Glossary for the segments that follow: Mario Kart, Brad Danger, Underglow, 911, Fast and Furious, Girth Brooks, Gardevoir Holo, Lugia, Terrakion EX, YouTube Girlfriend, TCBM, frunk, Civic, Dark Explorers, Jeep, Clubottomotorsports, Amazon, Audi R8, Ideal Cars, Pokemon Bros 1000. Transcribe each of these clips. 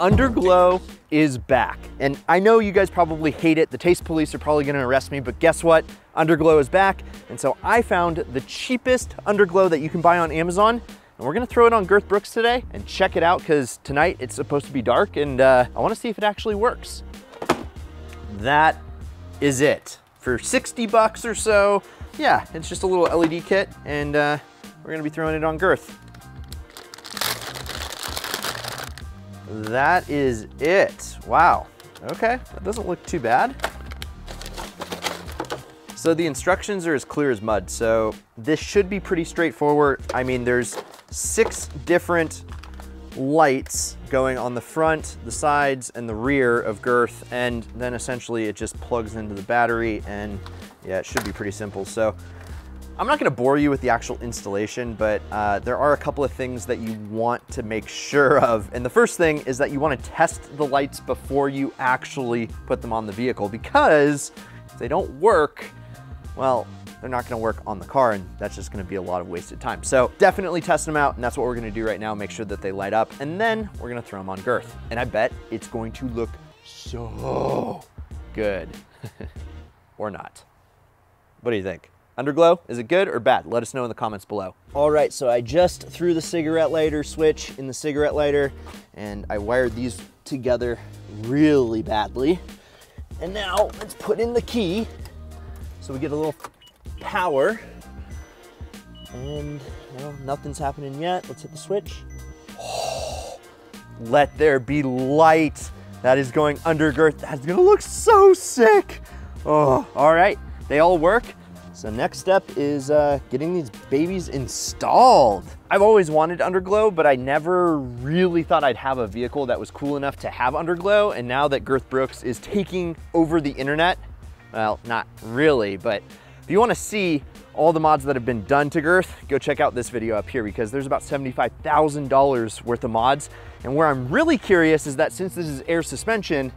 Underglow is back. And I know you guys probably hate it. The taste police are probably gonna arrest me, but guess what? Underglow is back. And so I found the cheapest underglow that you can buy on Amazon. And we're gonna throw it on Girth Brooks today and check it out, because tonight it's supposed to be dark, and I wanna see if it actually works. That is it. For 60 bucks or so, yeah, it's just a little LED kit, and we're gonna be throwing it on Girth. That is it. Wow. Okay, that doesn't look too bad. So the instructions are as clear as mud, so this should be pretty straightforward. I mean, there's 6 different lights going on the front, the sides, and the rear of Girth, and then essentially it just plugs into the battery, and yeah, it should be pretty simple. So I'm not gonna bore you with the actual installation, but there are a couple of things that you want to make sure of. And the first thing is that you wanna test the lights before you actually put them on the vehicle, because if they don't work, well, they're not gonna work on the car, and that's just gonna be a lot of wasted time. So definitely test them out, and that's what we're gonna do right now, make sure that they light up, and then we're gonna throw them on Girth. And I bet it's going to look so good. Or not. What do you think? Underglow, is it good or bad? Let us know in the comments below. All right, so I just threw the cigarette lighter switch in the cigarette lighter, and I wired these together really badly. And now let's put in the key so we get a little power. And well, nothing's happening yet. Let's hit the switch. Oh, let there be light. That is going under Girth. That's gonna look so sick. Oh, all right, they all work. So next step is getting these babies installed. I've always wanted underglow, but I never really thought I'd have a vehicle that was cool enough to have underglow. And now that Girth Brooks is taking over the internet, well, not really, but if you wanna see all the mods that have been done to Girth, go check out this video up here, because there's about $75,000 worth of mods. And where I'm really curious is that since this is air suspension,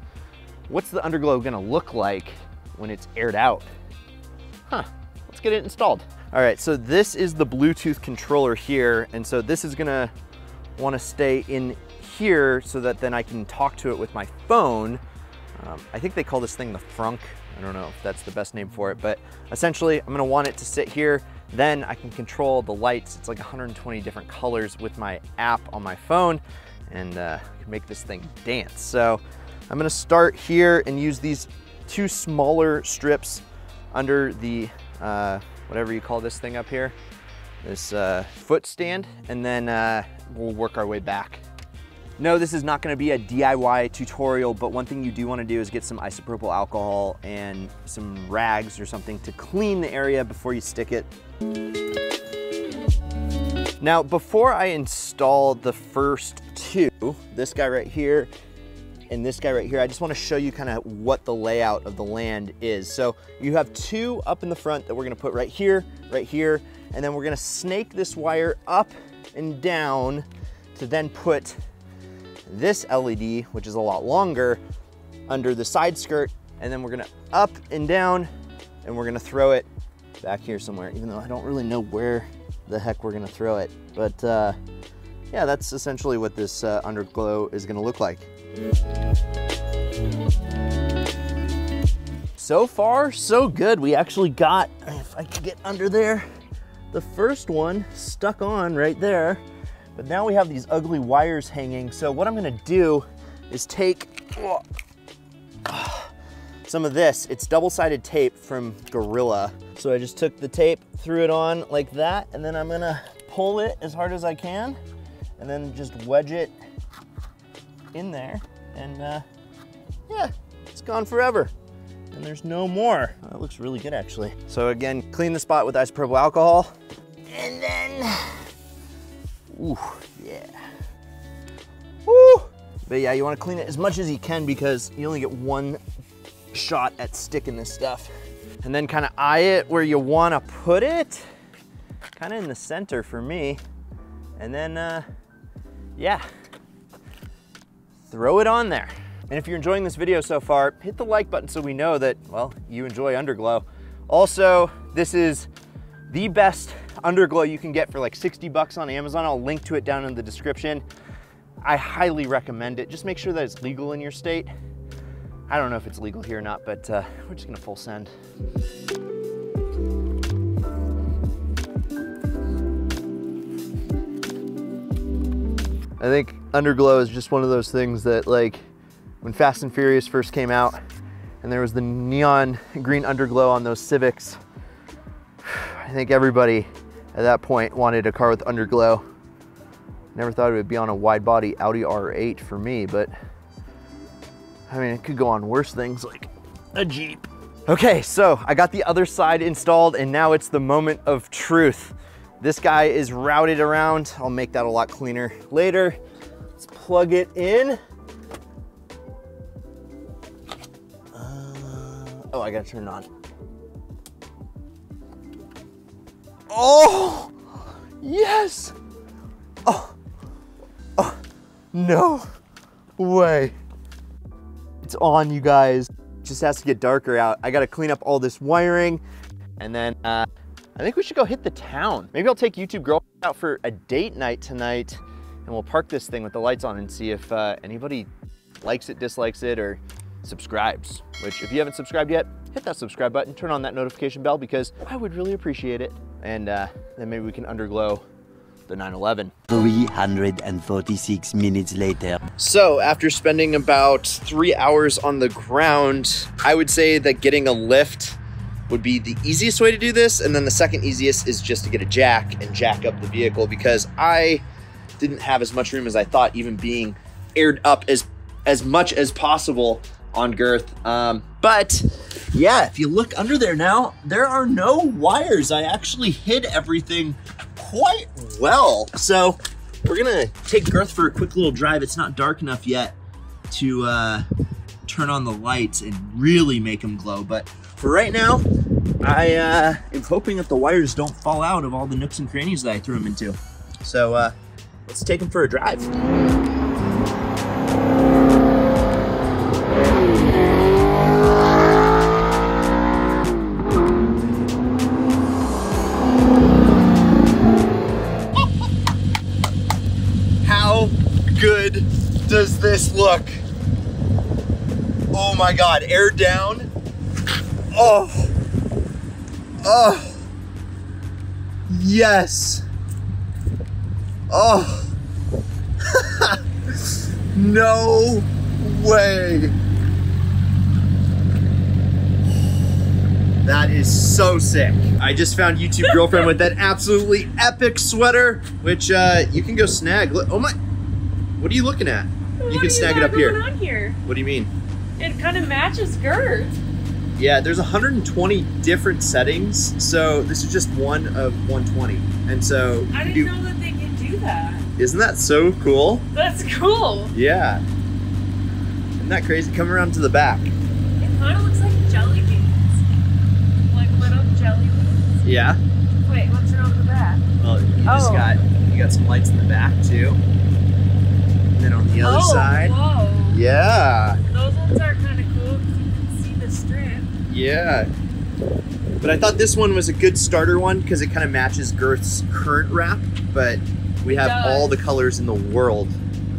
what's the underglow gonna look like when it's aired out? Huh. Let's get it installed. All right, so this is the Bluetooth controller here, and so this is gonna wanna stay in here so that then I can talk to it with my phone. I think they call this thing the frunk. I don't know if that's the best name for it, but essentially I'm gonna want it to sit here, then I can control the lights. It's like 120 different colors with my app on my phone, and I can make this thing dance. So I'm gonna start here and use these 2 smaller strips under the whatever you call this thing up here, this foot stand, and then we'll work our way back. No, this is not gonna be a DIY tutorial, but one thing you do wanna do is get some isopropyl alcohol and some rags or something to clean the area before you stick it. Now, before I install the first 2, this guy right here and this guy right here, I just wanna show you kind of what the layout of the land is. So you have 2 up in the front that we're gonna put right here, and then we're gonna snake this wire up and down to then put this LED, which is a lot longer, under the side skirt, and then we're gonna up and down, and we're gonna throw it back here somewhere, even though I don't really know where the heck we're gonna throw it. But yeah, that's essentially what this underglow is gonna look like. So far, so good. We actually got, if I could get under there, the first one stuck on right there. But now we have these ugly wires hanging. So what I'm gonna do is take some of this. It's double-sided tape from Gorilla. So I just took the tape, threw it on like that, and then I'm gonna pull it as hard as I can, and then just wedge it in there, and yeah, it's gone forever, and there's no more. That looks really good, actually. So again, clean the spot with isopropyl alcohol, and then, ooh, yeah, ooh. But yeah, you want to clean it as much as you can, because you only get one shot at sticking this stuff. And then kind of eye it where you want to put it, kind of in the center for me, and then yeah, throw it on there. And if you're enjoying this video so far, hit the like button so we know that, well, you enjoy underglow. Also, this is the best underglow you can get for like 60 bucks on Amazon. I'll link to it down in the description. I highly recommend it. Just make sure that it's legal in your state. I don't know if it's legal here or not, but we're just gonna full send. I think underglow is just one of those things that, like, when Fast and Furious first came out and there was the neon green underglow on those Civics, I think everybody at that point wanted a car with underglow. Never thought it would be on a wide body Audi R8 for me, but I mean, it could go on worse things like a Jeep. Okay, so I got the other side installed and now it's the moment of truth. This guy is routed around. I'll make that a lot cleaner later. Let's plug it in. Oh, I gotta turn it on. Oh, yes. Oh, oh, no way. It's on, you guys. It just has to get darker out. I gotta clean up all this wiring and then I think we should go hit the town. Maybe I'll take YouTube Girlfriend out for a date night tonight and we'll park this thing with the lights on and see if anybody likes it, dislikes it, or subscribes. Which, if you haven't subscribed yet, hit that subscribe button, turn on that notification bell because I would really appreciate it. And then maybe we can underglow the 911. 346 minutes later. So after spending about 3 hours on the ground, I would say that getting a lift would be the easiest way to do this, and then the second easiest is just to get a jack and jack up the vehicle because I didn't have as much room as I thought, even being aired up as much as possible on Girth. But yeah, if you look under there now, there are no wires. I actually hid everything quite well. So we're gonna take Girth for a quick little drive. It's not dark enough yet to turn on the lights and really make them glow, but for right now, I am hoping that the wires don't fall out of all the nooks and crannies that I threw them into. So let's take them for a drive. How good does this look? Oh my God, air down. Oh, oh, yes, oh, no way. That is so sick. I just found YouTube Girlfriend with that absolutely epic sweater, which you can go snag. Oh my, what are you looking at? You can snag it up here. What do you got going on here? What do you mean? It kind of matches Girth. Yeah, there's 120 different settings, so this is just one of 120. And so I didn't know that they could do that. Isn't that so cool? That's cool. Yeah. Isn't that crazy? Come around to the back. It kind of looks like jelly beans. Like little jelly beans. Yeah. Wait, what's wrong with the back? Well, you got some lights in the back too. And then on the other side. Whoa. Yeah. Those ones are kind of cool because you can see the strip. Yeah, but I thought this one was a good starter one because it kind of matches Girth's current wrap, but we have all the colors in the world.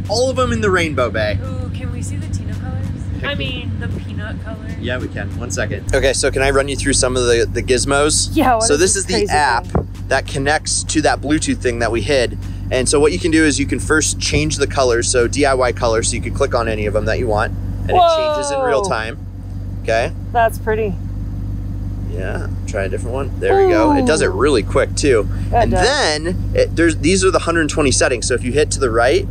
All of them in the rainbow bay. Ooh, can we see the Tino colors? I mean, the peanut color. Yeah, we can. 1 second. Okay, so can I run you through some of the gizmos? Yeah. So this is the app that connects to that Bluetooth thing that we hid. And so what you can do is you can first change the colors, so DIY colors, so you can click on any of them that you want, and it changes in real time. Okay. That's pretty. Yeah, try a different one. There we go. It does it really quick too. That does. Then these are the 120 settings. So if you hit to the right,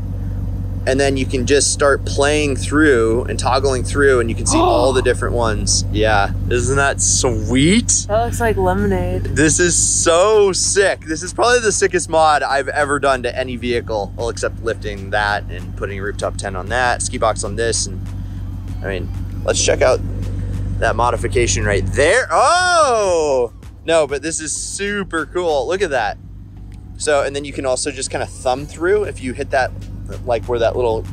and then you can just start playing through and toggling through, and you can see all the different ones. Yeah, isn't that sweet? That looks like lemonade. This is so sick. This is probably the sickest mod I've ever done to any vehicle, well, except lifting that and putting a rooftop tent on that, ski box on this, and I mean, let's check out that modification right there. Oh no, but this is super cool. Look at that. So, and then you can also just kind of thumb through if you hit that, like where that little,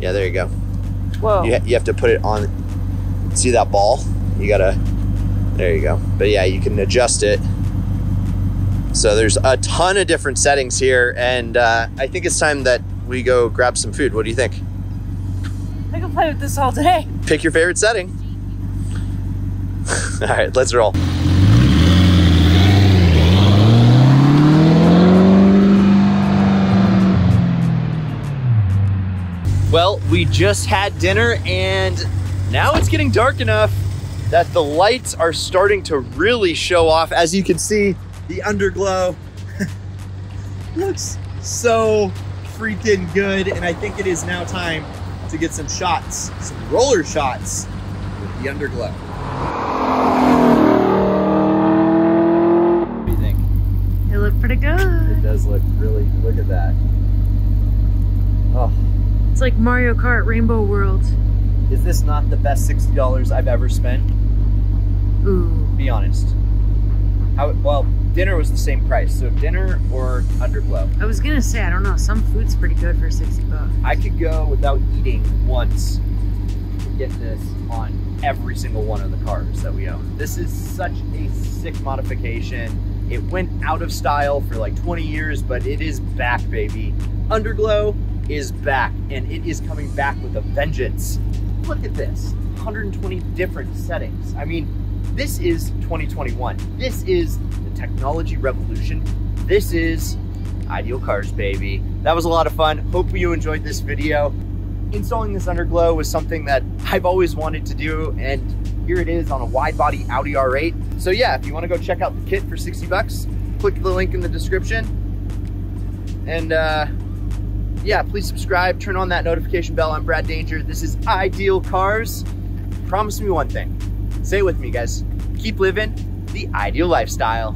yeah, there you go. Whoa. You have to put it on. See that ball? You gotta, there you go. But yeah, you can adjust it. So there's a ton of different settings here. And I think it's time that we go grab some food. What do you think? I can play with this all day. Pick your favorite setting. All right, let's roll. Well, we just had dinner and now it's getting dark enough that the lights are starting to really show off. As you can see, the underglow looks so freaking good. And I think it is now time to get some shots, some roller shots with the underglow. What do you think? It looked pretty good. It does look really, look at that. Oh. It's like Mario Kart Rainbow World. Is this not the best $60 I've ever spent? Ooh. Be honest. How, well, dinner was the same price, so dinner or underglow. I was gonna say, I don't know, some food's pretty good for 60 bucks. I could go without eating once to get this on every single one of the cars that we own. This is such a sick modification. It went out of style for like 20 years, but it is back, baby. Underglow is back, and it is coming back with a vengeance. Look at this, 120 different settings. I mean, this is 2021. This is the technology revolution. This is Ideal Cars, baby. That was a lot of fun. Hope you enjoyed this video. Installing this underglow was something that I've always wanted to do, and here it is on a wide body Audi R8. So yeah, if you wanna go check out the kit for 60 bucks, click the link in the description. And yeah, please subscribe, turn on that notification bell. I'm Brad Danger. This is Ideal Cars. Promise me one thing. Say it with me, guys. Keep living the ideal lifestyle.